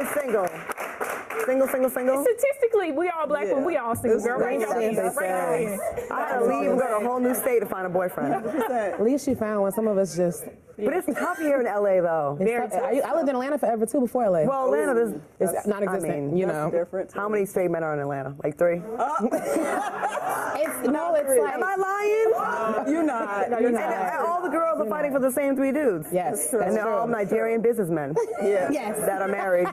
is single. Single. Statistically, we all black, but we all single. Girl, bring your hands. I had to leave and go to a whole new state to find a boyfriend. At least she found one. Some of us just. But it's tough here in LA, though. I lived in Atlanta forever too before LA. Well, Atlanta is not existent. I mean, you know, how many straight men are in Atlanta? Like three. It's like. Am I lying? You're not. And all the girls are fighting for the same three dudes. Yes, and they're all Nigerian businessmen. Yes, that are married.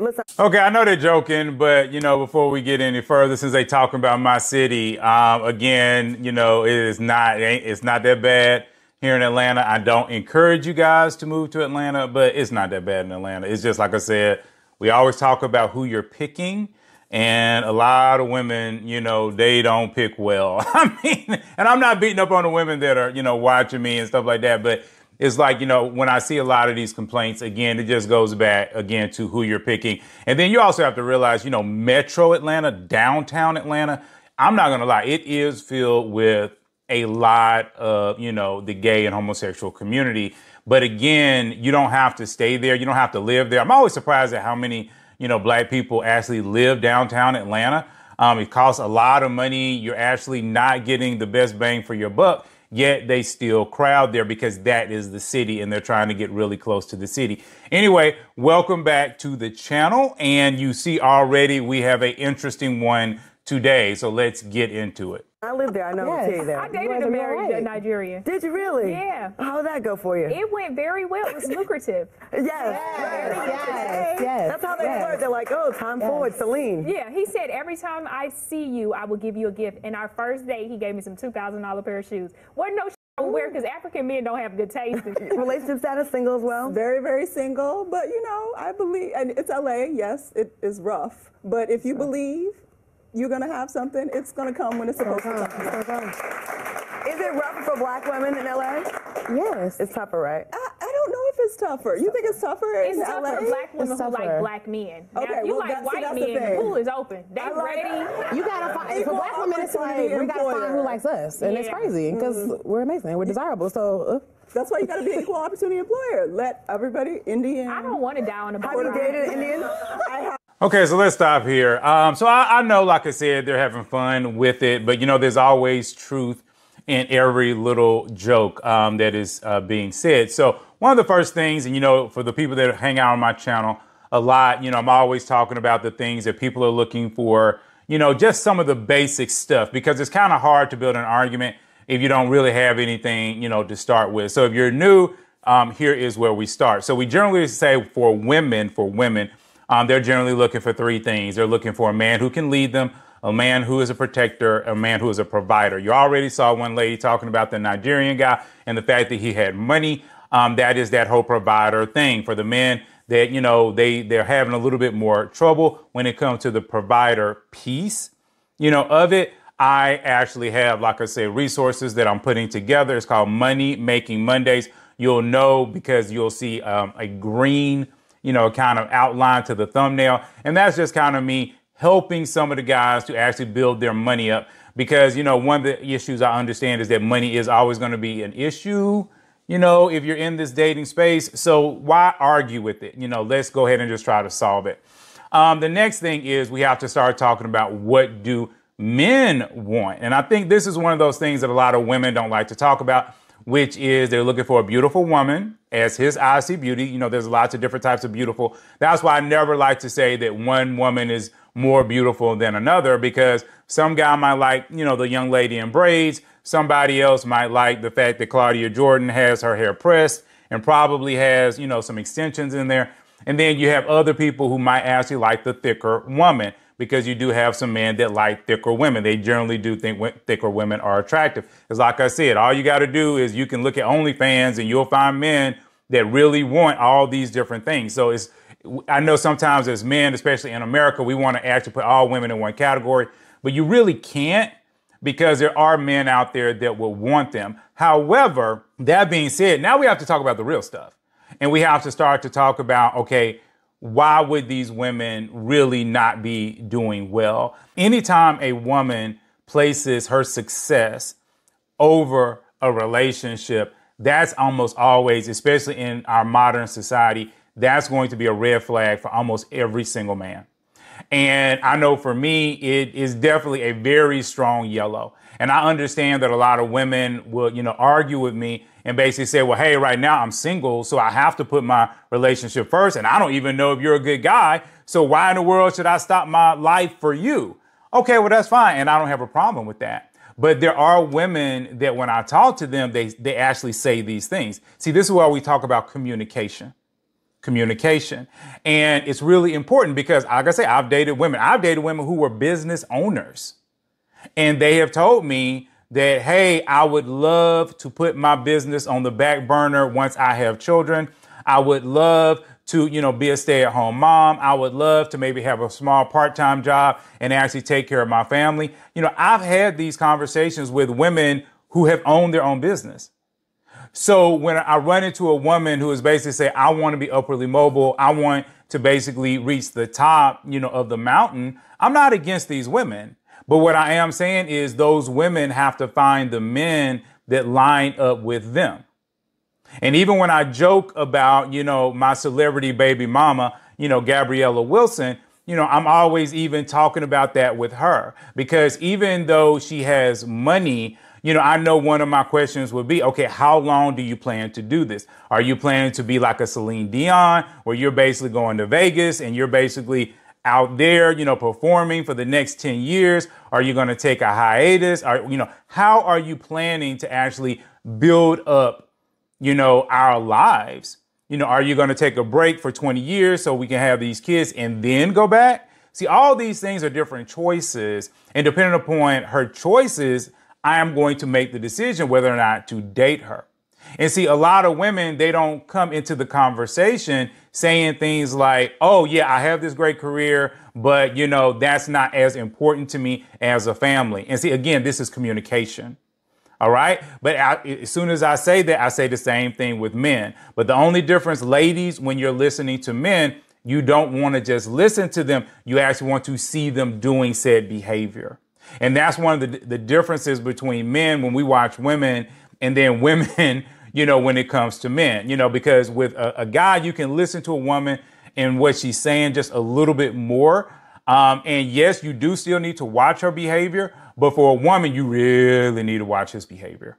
Listen. Okay, I know they're joking, but you know, before we get any further, since they talking about my city, again, you know, it's not that bad. Here in Atlanta, I don't encourage you guys to move to Atlanta, but it's not that bad in Atlanta. It's just like I said, we always talk about who you're picking, and a lot of women, you know, they don't pick well. I mean, and I'm not beating up on the women that are, you know, watching me and stuff like that, but it's like, you know, when I see a lot of these complaints, again, it just goes back, again, to who you're picking. And then you also have to realize, you know, Metro Atlanta, downtown Atlanta, I'm not going to lie, it is filled with a lot of, you know, the gay and homosexual community. But again, you don't have to stay there. You don't have to live there. I'm always surprised at how many, you know, black people actually live downtown Atlanta. It costs a lot of money. You're actually not getting the best bang for your buck, yet they still crowd there because that is the city and they're trying to get really close to the city. Anyway, welcome back to the channel. And you see already we have an interesting one today. So let's get into it. I lived there. I know too. There. I dated a married Nigerian. Did you really? Yeah. How'd that go for you? It went very well. It was lucrative. Yes. That's how they flirt. They're like, oh, time forward, Celine. Yeah. He said, every time I see you, I will give you a gift. And our first date, he gave me some $2,000 pair of shoes. Wasn't no shit I would wear because African men don't have good taste. Relationship status, single as well? Very, very single. But you know, I believe, and it's LA. Yes, it is rough. But if you believe you're going to have something, it's going to come when it's supposed to come. Is it rougher for black women in L.A.? Yes. It's tougher, right? I don't know if it's tougher. You think it's tougher in L.A.? It's tougher for black women who like black men. Now, okay, if you like white men, the pool is open. They ready. You got to find, for black women, it's like, we got to find who likes us. And it's crazy because we're amazing. We're desirable. So that's why you got to be an equal opportunity employer. Let everybody, Indian. I don't want to die on the board. Have you dated an Indian? Okay, so let's stop here. So I know, like I said, they're having fun with it, but you know, there's always truth in every little joke that is being said. So one of the first things, and you know, for the people that hang out on my channel a lot, you know, I'm always talking about the things that people are looking for, you know, just some of the basic stuff, because it's kind of hard to build an argument if you don't really have anything, you know, to start with. So if you're new, here is where we start. So we generally say for women, they're generally looking for three things. They're looking for a man who can lead them, a man who is a protector, a man who is a provider. You already saw one lady talking about the Nigerian guy and the fact that he had money. That is that whole provider thing for the men that, you know, they're having a little bit more trouble when it comes to the provider piece, you know, of it. I actually have, like I say, resources that I'm putting together. It's called Money Making Mondays. You'll know because you'll see a green, you know, kind of outline to the thumbnail. And that's just kind of me helping some of the guys to actually build their money up. Because, you know, one of the issues I understand is that money is always going to be an issue, you know, if you're in this dating space. So why argue with it? You know, let's go ahead and just try to solve it. The next thing is we have to start talking about what do men want. And I think this is one of those things that a lot of women don't like to talk about, which is they're looking for a beautiful woman, as his eyes see beauty. You know, there's lots of different types of beautiful. That's why I never like to say that one woman is more beautiful than another, because some guy might like, you know, the young lady in braids. Somebody else might like the fact that Claudia Jordan has her hair pressed and probably has, you know, some extensions in there. And then you have other people who might actually like the thicker woman, because you do have some men that like thicker women. They generally do think thicker women are attractive. Because like I said, all you got to do is you can look at OnlyFans and you'll find men that really want all these different things. So it's, I know sometimes as men, especially in America, we want to actually put all women in one category, but you really can't, because there are men out there that will want them. However, that being said, now we have to talk about the real stuff, and we have to start to talk about, okay, why would these women really not be doing well? Anytime a woman places her success over a relationship, that's almost always, especially in our modern society, that's going to be a red flag for almost every single man. And I know for me, it is definitely a very strong yellow. And I understand that a lot of women will, you know, argue with me and basically say, well, hey, right now I'm single, so I have to put my relationship first. And I don't even know if you're a good guy. So why in the world should I stop my life for you? Okay, well, that's fine. And I don't have a problem with that. But there are women that when I talk to them, they actually say these things. See, this is why we talk about communication. Communication. And it's really important because, like I say, I've dated women who were business owners. And they have told me that, hey, I would love to put my business on the back burner once I have children. I would love to, you know, be a stay-at-home mom. I would love to maybe have a small part-time job and actually take care of my family. You know, I've had these conversations with women who have owned their own business. So when I run into a woman who is basically saying, I want to be upwardly mobile, I want to basically reach the top, you know, of the mountain, I'm not against these women. But what I am saying is those women have to find the men that line up with them. And even when I joke about, you know, my celebrity baby mama, you know, Gabriella Wilson, you know, I'm always even talking about that with her, because even though she has money, you know, I know one of my questions would be, okay, how long do you plan to do this? Are you planning to be like a Celine Dion, where you're basically going to Vegas and you're basically out there, you know, performing for the next 10 years? Are you going to take a hiatus? Are, you know, how are you planning to actually build up, you know, our lives? You know, are you going to take a break for 20 years so we can have these kids and then go back? See, all these things are different choices. And depending upon her choices, I am going to make the decision whether or not to date her. And see, a lot of women, they don't come into the conversation saying things like, oh, yeah, I have this great career, but, you know, that's not as important to me as a family. And see, again, this is communication. All right. But as soon as I say that, I say the same thing with men. But the only difference, ladies, when you're listening to men, you don't want to just listen to them. You actually want to see them doing said behavior. And that's one of the differences between men when we watch women and then women, you know, when it comes to men, you know, because with a guy, you can listen to a woman and what she's saying just a little bit more. And yes, you do still need to watch her behavior. But for a woman, you really need to watch his behavior.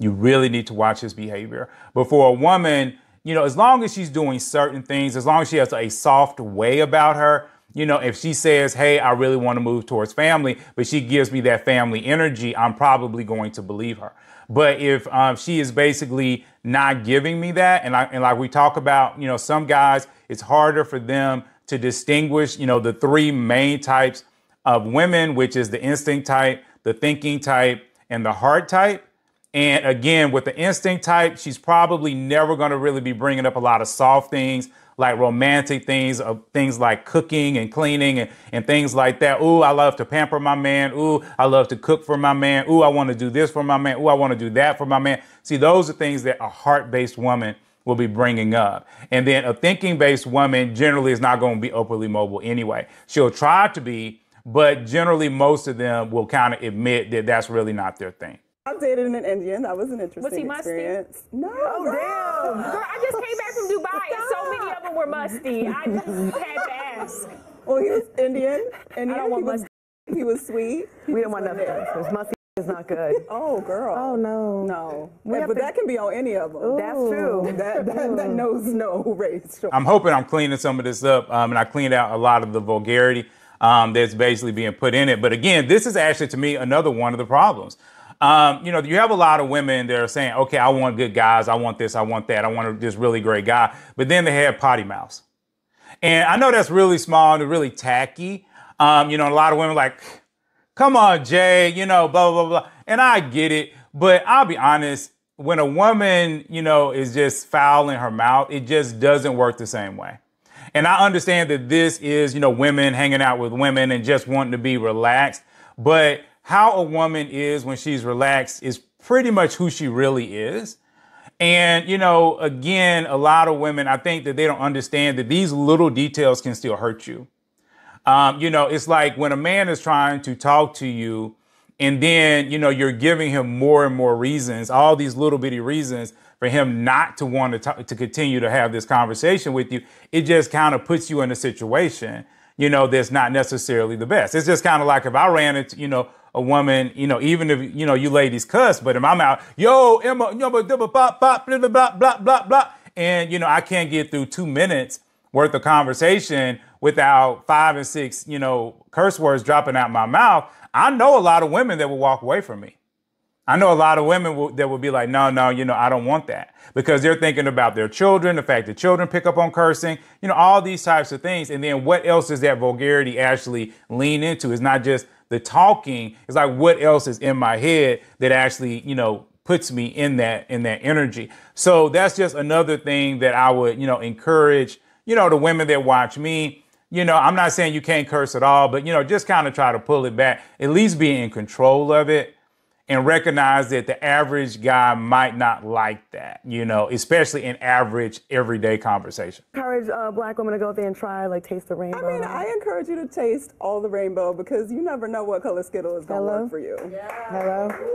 You really need to watch his behavior. But for a woman, you know, as long as she's doing certain things, as long as she has a soft way about her, you know, if she says, hey, I really want to move towards family, but she gives me that family energy, I'm probably going to believe her. But if she is basically not giving me that, and like we talk about, you know, some guys, it's harder for them to distinguish, you know, the three main types of women, which is the instinct type, the thinking type, and the heart type. And again, with the instinct type, she's probably never going to really be bringing up a lot of soft things, like romantic things, things like cooking and cleaning and things like that. Ooh, I love to pamper my man. Ooh, I love to cook for my man. Ooh, I want to do this for my man. Ooh, I want to do that for my man. See, those are things that a heart-based woman will be bringing up. And then a thinking-based woman generally is not going to be upwardly mobile anyway. She'll try to be, but generally, most of them will kind of admit that that's really not their thing. I dated an Indian. That was an interesting experience. Was he musty? No. Oh, girl. Damn. Girl, I just came back from Dubai and so many of them were musty. I just had to ask. Well, he was Indian. And I don't want musty. He was sweet. We didn't want nothing. Because musty is not good. Oh, girl. Oh, no. No. But that can be on any of them. Ooh. That's true. That knows no race. I'm hoping I'm cleaning some of this up, and I cleaned out a lot of the vulgarity that's basically being put in it. But again, this is actually, to me, another one of the problems. You know, you have a lot of women that are saying, okay, I want good guys. I want this. I want that. I want this really great guy. But then they have potty mouths. And I know that's really small and really tacky. You know, a lot of women are like, come on, Jay, you know, blah, blah, blah. And I get it. But I'll be honest, when a woman, you know, is just foul in her mouth, it just doesn't work the same way. And I understand that this is, you know, women hanging out with women and just wanting to be relaxed. But how a woman is when she's relaxed is pretty much who she really is. And, you know, again, a lot of women, I think that they don't understand that these little details can still hurt you. You know, it's like when a man is trying to talk to you and then, you know, you're giving him more and more reasons, all these little bitty reasons for him not to want to continue to have this conversation with you, it just kind of puts you in a situation, you know, that's not necessarily the best. It's just kind of like if I ran into, you know, a woman, you know, even if, you know, you ladies cuss, but if I'm out, yo, Emma, double pop, pop, blah, blah, blah, blah, blah. And, you know, I can't get through 2 minutes worth of conversation without 5 and 6, you know, curse words dropping out my mouth. I know a lot of women that will walk away from me. I know a lot of women that will be like, no, you know, I don't want that, because they're thinking about their children, the fact that children pick up on cursing, you know, all these types of things. And then what else does that vulgarity actually lean into? It's not just the talking. It's like, what else is in my head that actually, you know, puts me in that energy. So that's just another thing that I would, you know, encourage, you know, the women that watch me. You know, I'm not saying you can't curse at all, but, you know, just kind of try to pull it back, at least be in control of it and recognize that the average guy might not like that, you know, especially in average everyday conversation. Encourage black women to go out there and try, like, taste the rainbow. I mean, I encourage you to taste all the rainbow, because you never know what color Skittle is going to work for you. Yeah. Hello.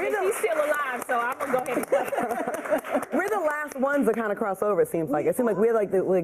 He's still alive, so I'm gonna go ahead and play. We're the last ones that kind of cross over, it seems like. It seems like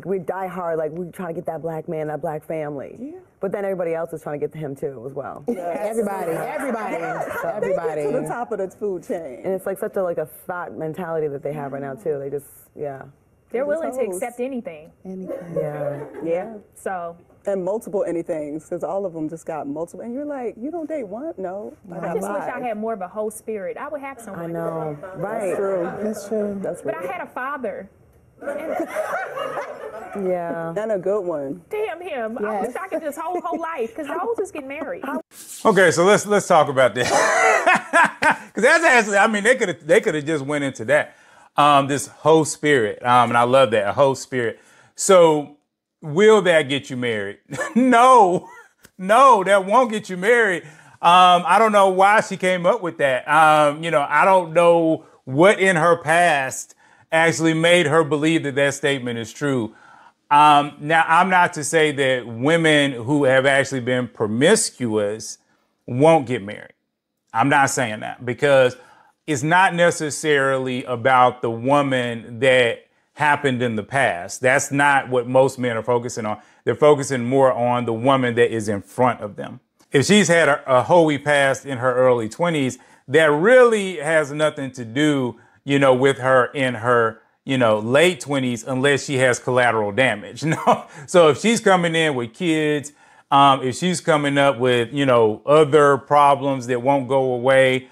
we're die hard, like we try to get that black man, that black family. Yeah. But then everybody else is trying to get to him too as well. Yes. Everybody. Yes. So everybody. They get to the top of the food chain. And it's like such a thought mentality that they have right now too. They just They're willing to accept anything. Anything. Yeah. Yeah. So. And multiple anythings, because all of them just got multiple. And you're like, you don't date one? No. I just wish I had more of a whole spirit. I would have someone. I know. Right. That's true. That's true. That's but weird. I had a father. Yeah. And a good one. Damn him. Yes. I wish I could just whole life, because I was just getting married. Okay, so let's talk about this. Because that's actually, I mean, they could have just went into that. This whole spirit. And I love that, a whole spirit. So will that get you married? No, that won't get you married. I don't know why she came up with that. You know, I don't know what in her past actually made her believe that statement is true. Now, I'm not to say that women who have actually been promiscuous won't get married. I'm not saying that, because it's not necessarily about the woman that happened in the past. That's not what most men are focusing on. They're focusing more on the woman that is in front of them. If she's had a hoey past in her early 20s, that really has nothing to do, you know, with her in her, you know, late 20s, unless she has collateral damage. No. So if she's coming in with kids, if she's coming up with, you know, other problems that won't go away,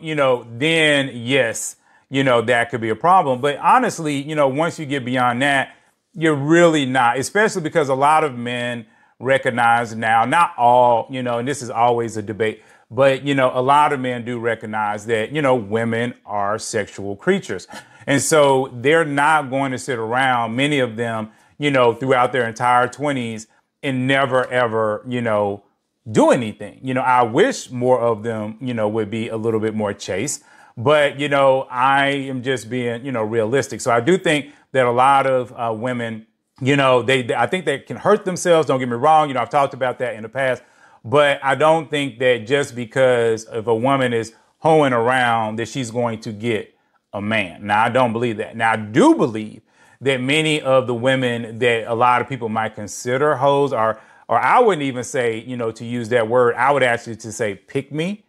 you know, then yes, you know, that could be a problem. But honestly, you know, once you get beyond that, you're really not, especially because a lot of men recognize now, not all, you know, and this is always a debate, but, you know, a lot of men do recognize that, you know, women are sexual creatures. And so they're not going to sit around, many of them, you know, throughout their entire 20s and never, ever, you know, do anything. You know, I wish more of them, you know, would be a little bit more chaste. But, you know, I am just being, you know, realistic. So I do think that a lot of women, you know, I think they can hurt themselves. Don't get me wrong. You know, I've talked about that in the past. But I don't think that just because if a woman is hoeing around that she's going to get a man. Now, I don't believe that. Now, I do believe that many of the women that a lot of people might consider hoes are, or I wouldn't even say, you know, to use that word. I would actually to say pick me.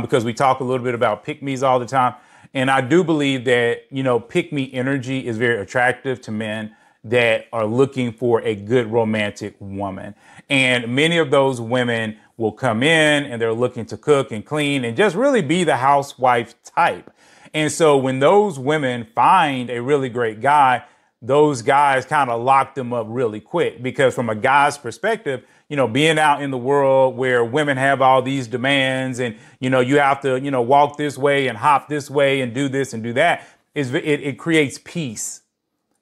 Because we talk a little bit about pick-me's all the time. And I do believe that, you know, pick-me energy is very attractive to men that are looking for a good romantic woman. And many of those women will come in and they're looking to cook and clean and just really be the housewife type. And so when those women find a really great guy, those guys kind of lock them up really quick, because from a guy's perspective, you know, being out in the world where women have all these demands and, you know, you have to, you know, walk this way and hop this way and do this and do that, it creates peace,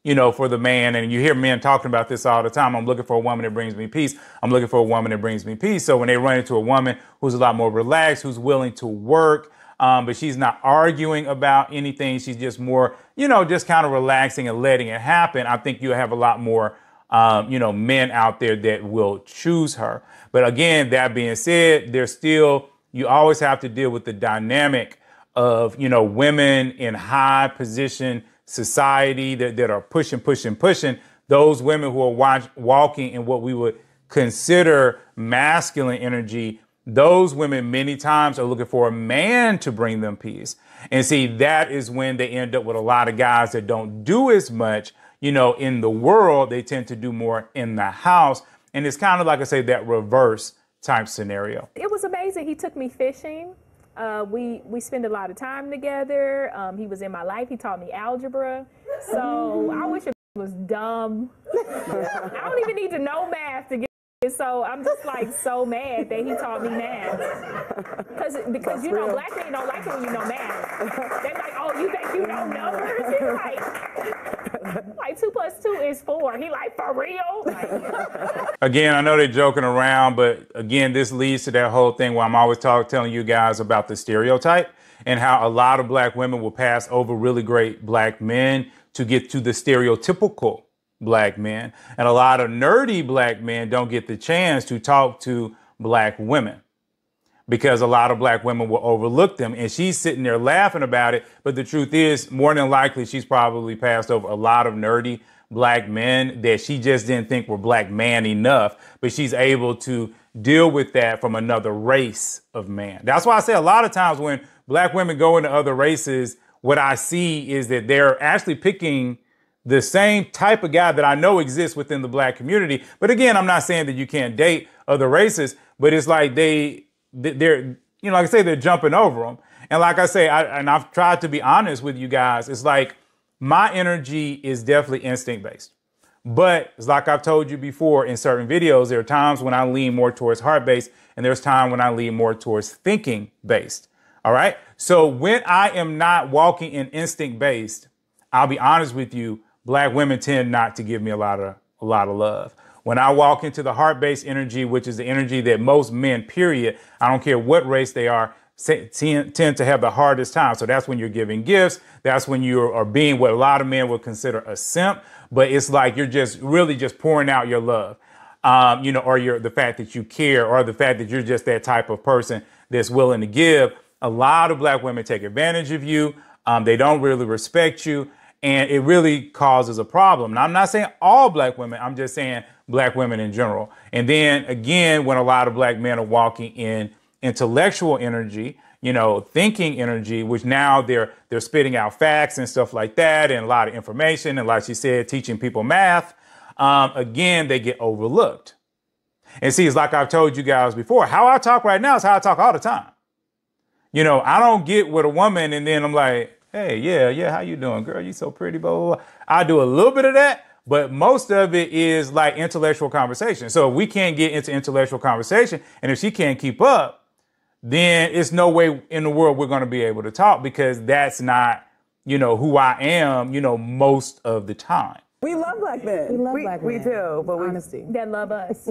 you know, for the man. And you hear men talking about this all the time. I'm looking for a woman that brings me peace. I'm looking for a woman that brings me peace. So when they run into a woman who's a lot more relaxed, who's willing to work, but she's not arguing about anything. She's just more, you know, just kind of relaxing and letting it happen. I think you have a lot more you know, men out there that will choose her. But again, that being said, there's still, you always have to deal with the dynamic of, you know, women in high position society that are pushing, those women who are walking in what we would consider masculine energy, those women many times are looking for a man to bring them peace. And see, that is when they end up with a lot of guys that don't do as much, you know, in the world. They tend to do more in the house. And it's kind of like I say, that reverse type scenario. It was amazing. He took me fishing. We spend a lot of time together. He was in my life. He taught me algebra. So I wish it was dumb. I don't even need to know math to get it. So I'm just like so mad that he taught me math. Because you know, black men don't like it when you know math. They're like, oh, you think you don't know numbers? He's like 2 + 2 is 4. He like, for real? Like, again, I know they're joking around, but again, this leads to that whole thing where I'm always telling you guys about the stereotype and how a lot of black women will pass over really great black men to get to the stereotypical black men. And a lot of nerdy black men don't get the chance to talk to black women, because a lot of black women will overlook them. And she's sitting there laughing about it. But the truth is, more than likely, she's probably passed over a lot of nerdy black men that she just didn't think were black man enough. But she's able to deal with that from another race of man. That's why I say a lot of times when black women go into other races, what I see is that they're actually picking the same type of guy that I know exists within the black community. But again, I'm not saying that you can't date other races, but it's like they're, you know, like I say, they're jumping over them. And like I say, I've tried to be honest with you guys. It's like my energy is definitely instinct based. But it's like I've told you before in certain videos, there are times when I lean more towards heart based and there's time when I lean more towards thinking based. All right. So when I am not walking in instinct based, I'll be honest with you, black women tend not to give me a lot of love. When I walk into the heart-based energy, which is the energy that most men, period, I don't care what race they are, tend to have the hardest time. So that's when you're giving gifts. That's when you are being what a lot of men would consider a simp. But it's like you're just really just pouring out your love, you know, or the fact that you care, or the fact that you're just that type of person that's willing to give. A lot of black women take advantage of you. They don't really respect you. And it really causes a problem. Now, I'm not saying all black women. I'm just saying black women in general. And then again, when a lot of black men are walking in intellectual energy, you know, thinking energy, which now they're spitting out facts and stuff like that, and a lot of information. And like she said, teaching people math. Again, they get overlooked. And see, it's like I've told you guys before, how I talk right now is how I talk all the time. You know, I don't get with a woman and then I'm like, hey, yeah, how you doing, girl? You so pretty, blah, blah, blah. I do a little bit of that, but most of it is like intellectual conversation. So if we can't get into intellectual conversation, and if she can't keep up, then it's no way in the world we're going to be able to talk, because that's not, you know, who I am, you know, most of the time. We love black men. We love black men. We do, but honestly, they love us.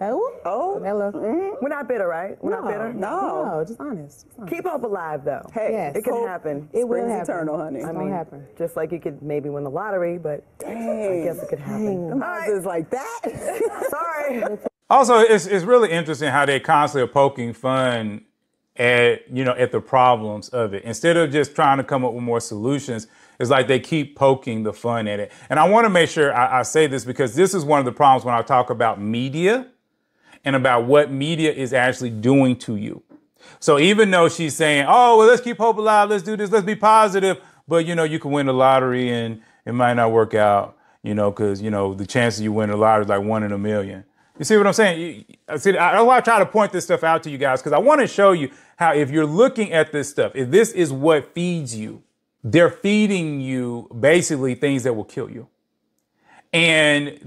Oh, mm-hmm. We're not bitter, right? We're not bitter. No, just honest. Keep hope alive, though. Hey, yes. It can happen. It will happen. Eternal, honey. It's gonna happen. Just like you could maybe win the lottery, but dang, I guess it could happen. The odds is like that. Sorry. Also, it's really interesting how they constantly are poking fun at, you know, at the problems of it, instead of just trying to come up with more solutions. It's like they keep poking the fun at it. And I want to make sure I say this, because this is one of the problems when I talk about media and about what media is actually doing to you. So even though she's saying, oh, well, let's keep hope alive, let's do this, let's be positive, but, you know, you can win the lottery and it might not work out, you know, because, you know, the chances you win the lottery is like 1 in a million. You see what I'm saying? I try to point this stuff out to you guys, because I want to show you how, if you're looking at this stuff, if this is what feeds you, they're feeding you basically things that will kill you. And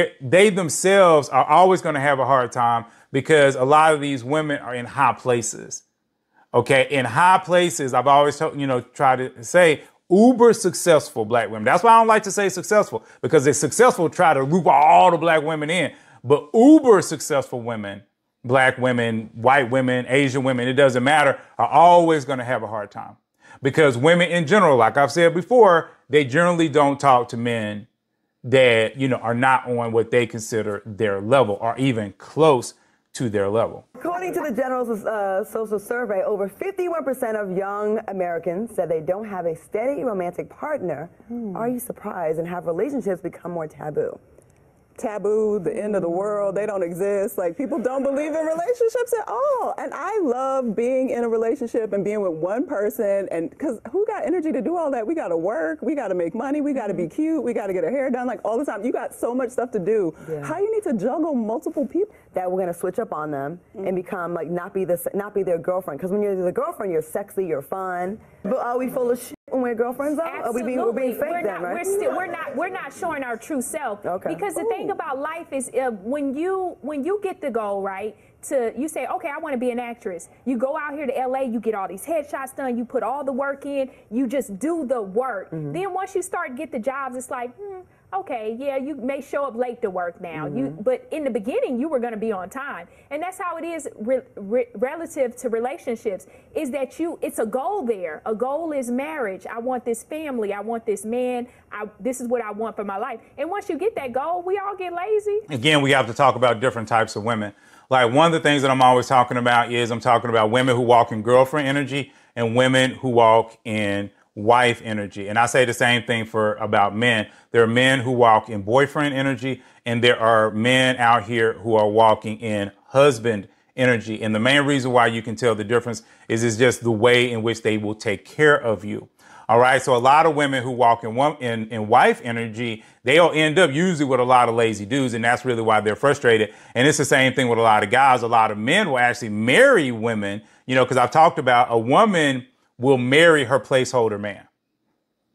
they themselves are always going to have a hard time, because a lot of these women are in high places. Okay, in high places, I've always tried to say uber successful black women. That's why I don't like to say successful, because the successful try to loop all the black women in. But uber successful women, black women, white women, Asian women, it doesn't matter, are always going to have a hard time. Because women in general, like I've said before, they generally don't talk to men that, you know, are not on what they consider their level or even close to their level. According to the General Social Survey, over 51% of young Americans said they don't have a steady romantic partner. Are you surprised? And have relationships become more taboo? Taboo, the end of the world, they don't exist. Like, people don't believe in relationships at all. And I love being in a relationship and being with one person, and because who got energy to do all that? We got to work, we got to make money, we got to be cute, we got to get our hair done, like, all the time. You got so much stuff to do. Yeah. How you need to juggle multiple people? That we're going to switch up on them and become, like, not be their girlfriend. Because when you're the girlfriend, you're sexy, you're fun. But are we full of shit when we're girlfriends? Absolutely. Are we being fake then, right? We're not showing our true self. Okay. Because the thing about life is, when you get the goal, right, you say, okay, I want to be an actress. You go out here to L.A., you get all these headshots done, you put all the work in, you just do the work. Then once you start to get the jobs, it's like, okay, yeah, you may show up late to work now. But in the beginning, you were going to be on time. And that's how it is relative to relationships, is that it's a goal there. A goal is marriage. I want this family. I want this man. This is what I want for my life. And once you get that goal, we all get lazy. Again, we have to talk about different types of women. Like, one of the things that I'm always talking about is I'm talking about women who walk in girlfriend energy and women who walk in wife energy. And I say the same thing about men. There are men who walk in boyfriend energy, and there are men out here who are walking in husband energy. And the main reason why you can tell the difference is just the way in which they will take care of you. All right. So a lot of women who walk in wife energy, they'll end up usually with a lot of lazy dudes. And that's really why they're frustrated. And it's the same thing with a lot of guys. A lot of men will actually marry women, you know, because I've talked about a woman will marry her placeholder man.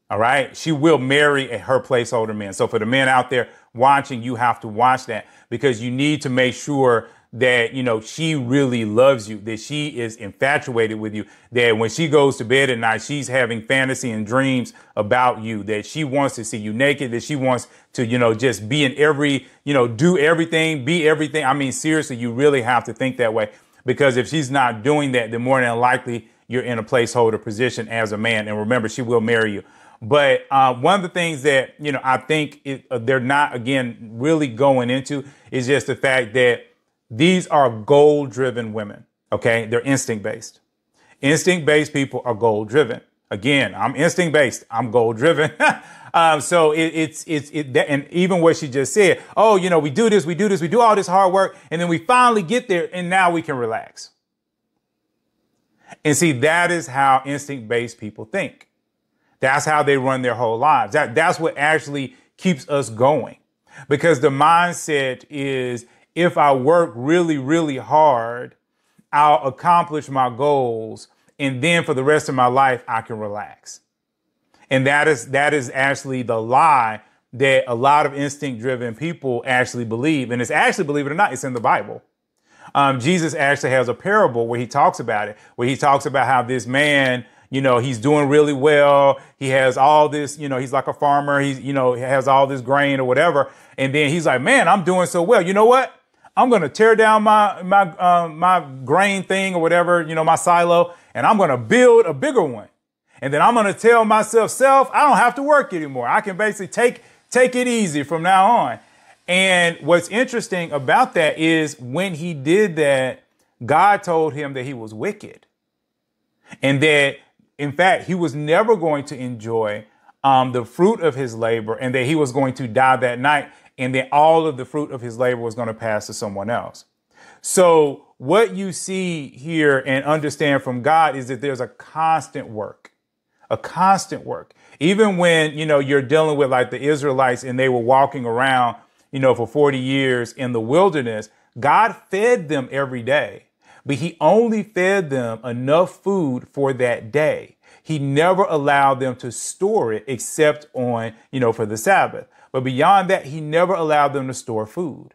All right. She will marry her placeholder man. So for the men out there watching, you have to watch that, because you need to make sure that, you know, she really loves you, that she is infatuated with you, that when she goes to bed at night, she's having fantasy and dreams about you, that she wants to see you naked, that she wants to, you know, just be in every, you know, do everything, be everything. I mean, seriously, you really have to think that way, because if she's not doing that, then more than likely you're in a placeholder position as a man. And remember, she will marry you. But one of the things that, you know, I think they're not, again, really going into is just the fact that these are goal-driven women, okay? They're instinct-based. Instinct-based people are goal-driven. Again, I'm instinct-based. I'm goal-driven. So and even what she just said, oh, you know, we do this, we do all this hard work, and then we finally get there, and now we can relax. And see, that is how instinct-based people think. That's how they run their whole lives. That's what actually keeps us going, because the mindset is, if I work really, really hard, I'll accomplish my goals, and then for the rest of my life, I can relax. And that is actually the lie that a lot of instinct-driven people actually believe. And it's actually, believe it or not, it's in the Bible. Jesus actually has a parable where he talks about it, where he talks about how this man, you know, he's doing really well. He has all this, you know, he's like a farmer. He's, you know, he has all this grain or whatever. And then he's like, man, I'm doing so well. You know what? I'm going to tear down my grain thing or whatever, you know, my silo, and I'm going to build a bigger one. And then I'm going to tell myself, self, I don't have to work anymore. I can basically take it easy from now on. And what's interesting about that is when he did that, God told him that he was wicked, and that, in fact, he was never going to enjoy the fruit of his labor, and that he was going to die that night, and then all of the fruit of his labor was going to pass to someone else. So what you see here and understand from God is that there's a constant work. Even when, you know, you're dealing with like the Israelites, and they were walking around, you know, for 40 years in the wilderness, God fed them every day, but he only fed them enough food for that day. He never allowed them to store it except on, you know, for the Sabbath. But beyond that, he never allowed them to store food.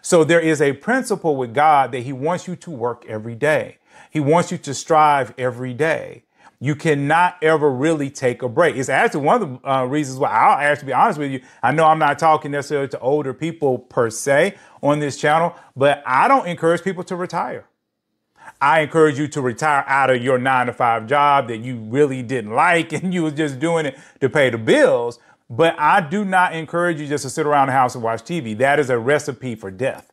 So there is a principle with God that he wants you to work every day. He wants you to strive every day. You cannot ever really take a break. It's actually one of the reasons why, I'll actually be honest with you, I know I'm not talking necessarily to older people per se on this channel, but I don't encourage people to retire. I encourage you to retire out of your 9-to-5 job that you really didn't like and you were just doing it to pay the bills. But I do not encourage you just to sit around the house and watch TV. That is a recipe for death.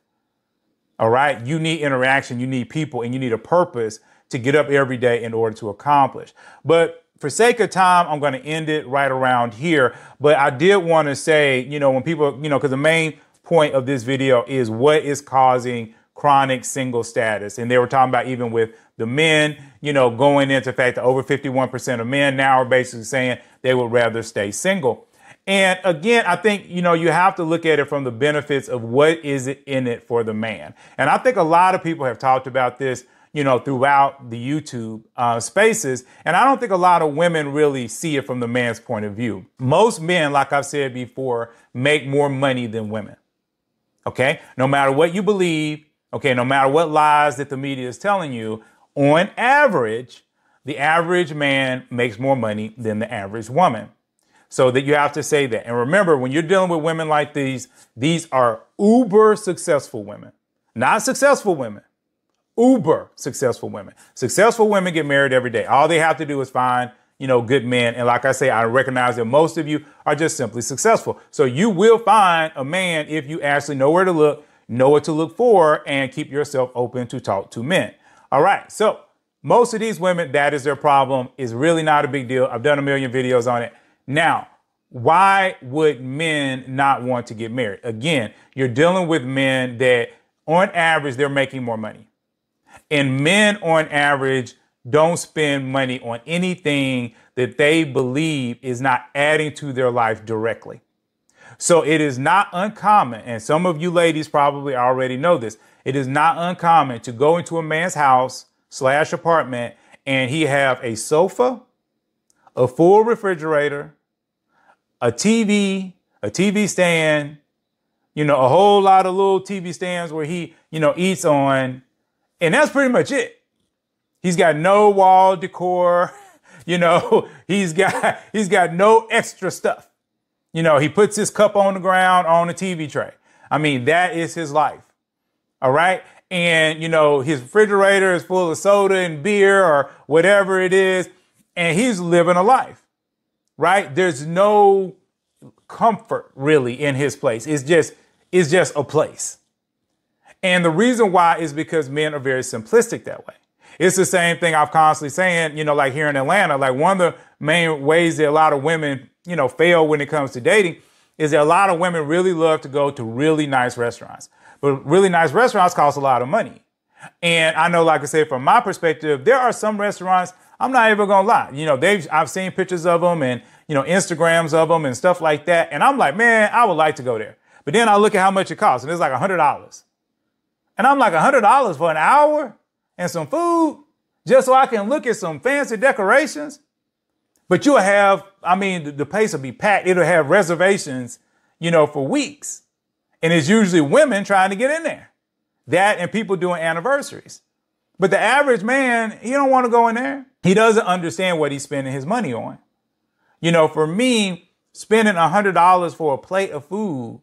All right. You need interaction. You need people, and you need a purpose to get up every day in order to accomplish. But for sake of time, I'm going to end it right around here. But I did want to say, you know, when people, you know, because the main point of this video is what is causing chronic single status. And they were talking about even with the men, you know, going into fact that over 51% of men now are basically saying they would rather stay single. And again, I think, you know, you have to look at it from the benefits of what is it in it for the man. And I think a lot of people have talked about this, you know, throughout the YouTube spaces. And I don't think a lot of women really see it from the man's point of view. Most men, like I've said before, make more money than women. Okay? No matter what you believe, okay, no matter what lies that the media is telling you, on average, the average man makes more money than the average woman. So that you have to say that. And remember, when you're dealing with women like these are uber successful women, not successful women, uber successful women. Successful women get married every day. All they have to do is find, you know, good men. And like I say, I recognize that most of you are just simply successful. So you will find a man if you actually know where to look, know what to look for, and keep yourself open to talk to men. All right. So most of these women, that is their problem. It's really not a big deal. I've done a million videos on it. Now, why would men not want to get married? Again, you're dealing with men that on average, they're making more money. And men on average don't spend money on anything that they believe is not adding to their life directly. So it is not uncommon, and some of you ladies probably already know this, it is not uncommon to go into a man's house / apartment and he have a sofa, a full refrigerator, a TV stand, you know, a whole lot of little TV stands where he, you know, eats on. And that's pretty much it. He's got no wall decor. You know, he's got no extra stuff. You know, he puts his cup on the ground on the TV tray. I mean, that is his life. All right. And, you know, his refrigerator is full of soda and beer or whatever it is. And he's living a life, right? There's no comfort really in his place. It's just a place. And the reason why is because men are very simplistic that way. It's the same thing I've constantly saying, you know, like here in Atlanta, like one of the main ways that a lot of women, you know, fail when it comes to dating is that a lot of women really love to go to really nice restaurants, but really nice restaurants cost a lot of money. And I know, like I said, from my perspective, there are some restaurants, I'm not even gonna lie. You know, I've seen pictures of them and, you know, Instagrams of them and stuff like that. And I'm like, man, I would like to go there. But then I look at how much it costs and it's like $100. And I'm like, $100 for an hour and some food just so I can look at some fancy decorations. But you'll have, I mean, the place will be packed. It'll have reservations, you know, for weeks. And it's usually women trying to get in there. That and people doing anniversaries. But the average man, he don't want to go in there. He doesn't understand what he's spending his money on. You know, for me, spending $100 for a plate of food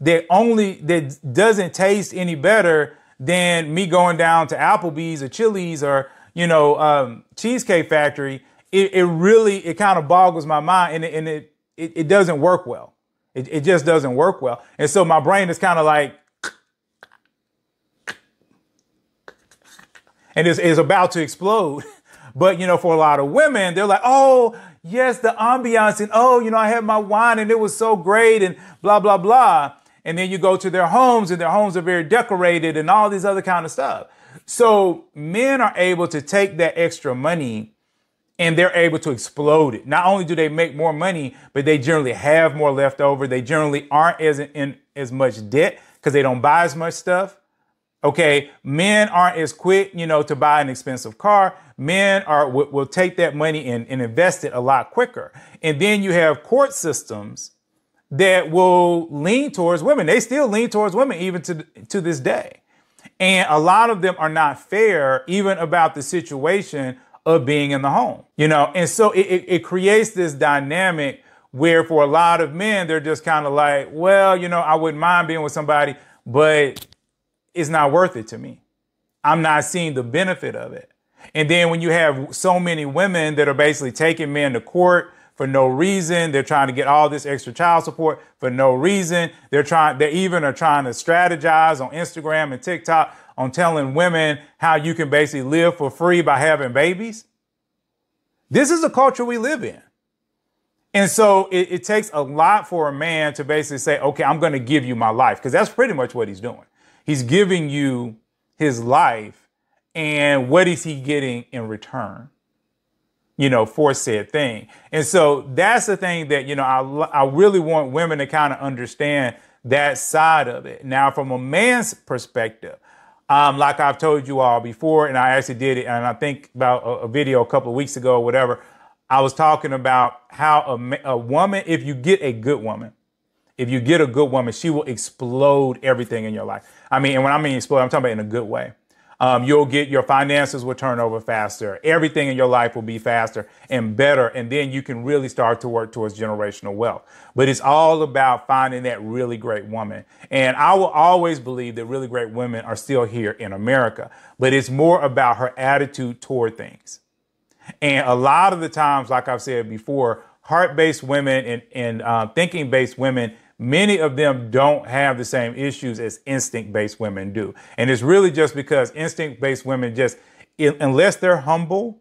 that doesn't taste any better than me going down to Applebee's or Chili's or, you know, Cheesecake Factory, it really kind of boggles my mind, and it doesn't work well. It just doesn't work well. And so my brain is kind of like, and it's about to explode. But, you know, for a lot of women, they're like, oh, yes, the ambiance. And, oh, you know, I had my wine and it was so great and blah, blah, blah. And then you go to their homes and their homes are very decorated and all these other kind of stuff. So men are able to take that extra money and they're able to explode it. Not only do they make more money, but they generally have more left over. They generally aren't in as much debt because they don't buy as much stuff. Okay, men aren't as quick, you know, to buy an expensive car. Men will take that money and invest it a lot quicker. And then you have court systems that will lean towards women. They still lean towards women even to this day. And a lot of them are not fair even about the situation of being in the home, you know. And so it creates this dynamic where for a lot of men, they're just kind of like, well, you know, I wouldn't mind being with somebody, but it's not worth it to me. I'm not seeing the benefit of it. And then when you have so many women that are basically taking men to court for no reason. They're trying to get all this extra child support for no reason. They even are trying to strategize on Instagram and TikTok on telling women how you can basically live for free by having babies. This is a culture we live in. And so it takes a lot for a man to basically say, okay, I'm going to give you my life, because that's pretty much what he's doing. He's giving you his life, and what is he getting in return, you know, for said thing? And so that's the thing that, you know, I really want women to kind of understand that side of it. Now, from a man's perspective, like I've told you all before, and I actually did it, and I think about a video a couple of weeks ago or whatever, I was talking about how a woman, if you get a good woman, she will explode everything in your life. I mean, and when I mean explode, I'm talking about in a good way. You'll get, your finances will turn over faster. Everything in your life will be faster and better. And then you can really start to work towards generational wealth. But it's all about finding that really great woman. And I will always believe that really great women are still here in America, but it's more about her attitude toward things. And a lot of the times, like I've said before, heart-based women and thinking-based women, many of them don't have the same issues as instinct-based women do. And it's really just because instinct-based women unless they're humble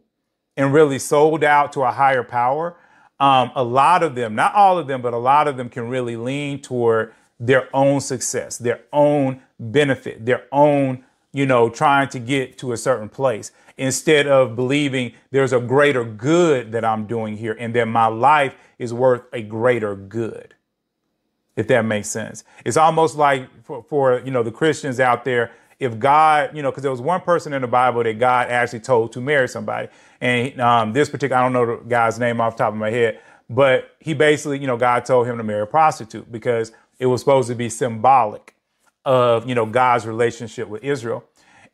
and really sold out to a higher power, a lot of them, not all of them, but a lot of them can really lean toward their own success, their own benefit, their own, you know, trying to get to a certain place, instead of believing there's a greater good that I'm doing here and that my life is worth a greater good, if that makes sense. It's almost like for you know, the Christians out there, if God, you know, because there was one person in the Bible that God actually told to marry somebody. And this particular, I don't know the guy's name off the top of my head, but he basically, you know, God told him to marry a prostitute because it was supposed to be symbolic of, you know, God's relationship with Israel.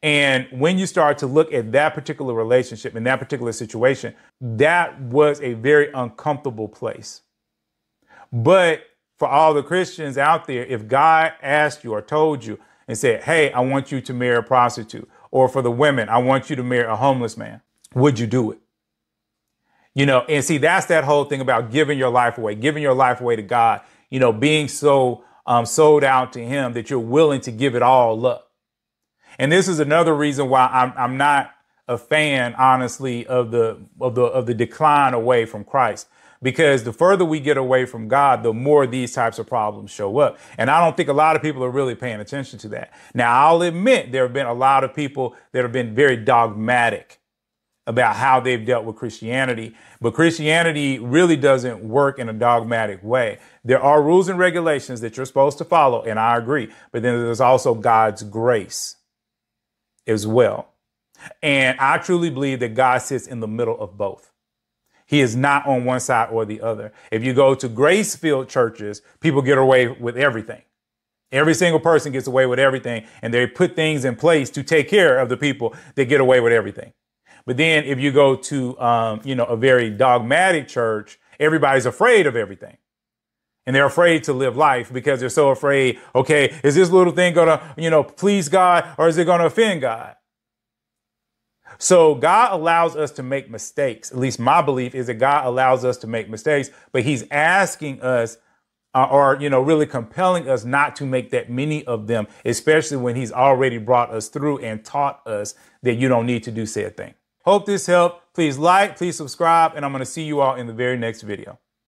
And when you start to look at that particular relationship in that particular situation, that was a very uncomfortable place. But for all the Christians out there, if God asked you or told you and said, hey, I want you to marry a prostitute, or for the women, I want you to marry a homeless man, would you do it? You know, and see, that's that whole thing about giving your life away to God, you know, being so sold out to him that you're willing to give it all up. And this is another reason why I'm not a fan, honestly, of the decline away from Christ, because the further we get away from God, the more these types of problems show up. And I don't think a lot of people are really paying attention to that. Now, I'll admit there have been a lot of people that have been very dogmatic about how they've dealt with Christianity, but Christianity really doesn't work in a dogmatic way. There are rules and regulations that you're supposed to follow, and I agree, but then there's also God's grace as well. And I truly believe that God sits in the middle of both. He is not on one side or the other. If you go to grace-filled churches, people get away with everything. Every single person gets away with everything, and they put things in place to take care of the people that get away with everything. But then if you go to, you know, a very dogmatic church, everybody's afraid of everything. And they're afraid to live life because they're so afraid. OK, is this little thing going to, you know, please God, or is it going to offend God? So God allows us to make mistakes. At least my belief is that God allows us to make mistakes, but he's asking us you know, really compelling us not to make that many of them, especially when he's already brought us through and taught us that you don't need to do said thing. Hope this helped. Please like, please subscribe, and I'm going to see you all in the very next video.